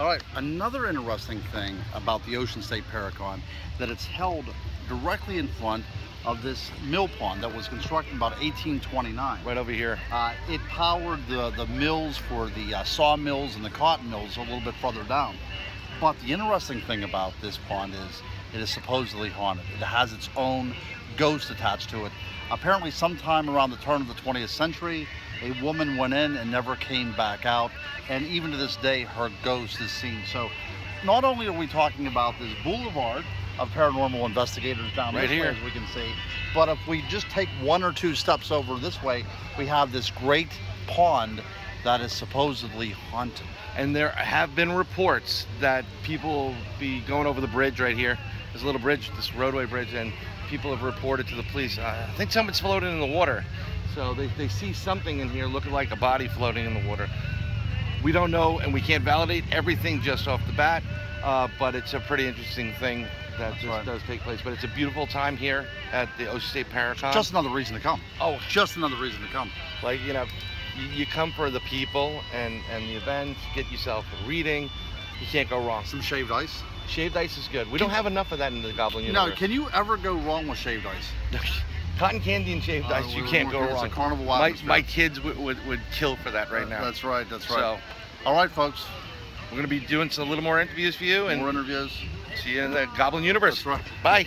All right, another interesting thing about the Ocean State Paracon, that it's held directly in front of this mill pond that was constructed about 1829. Right over here. It powered the mills for the sawmills and the cotton mills a little bit further down. But the interesting thing about this pond is it is supposedly haunted. It has its own ghost attached to it. Apparently sometime around the turn of the 20th century, a woman went in and never came back out. And even to this day, her ghost is seen. So not only are we talking about this boulevard of paranormal investigators down right here, as we can see, but if we just take one or two steps over this way, we have this great pond that is supposedly haunted. And there have been reports that people be going over the bridge right here. There's a little bridge, this roadway bridge, and people have reported to the police, I think someone's floating in the water. So they see something in here looking like a body floating in the water. We don't know, and we can't validate everything just off the bat, but it's a pretty interesting thing that just does take place. But it's a beautiful time here at the Ocean State Paracon. Just another reason to come. Oh, just another reason to come. Like, you know, you come for the people and the events, get yourself a reading. You can't go wrong. Some shaved ice. Shaved ice is good. We don't have enough of that in the Goblin Universe. No, can you ever go wrong with shaved ice? Cotton candy and shaved ice, you can't go wrong. It's a carnival atmosphere. My kids would kill for that right now. That's right, that's right. So, all right, folks. We're going to be doing a little more interviews for you. More interviews. See you in the Goblin Universe. That's right. Bye.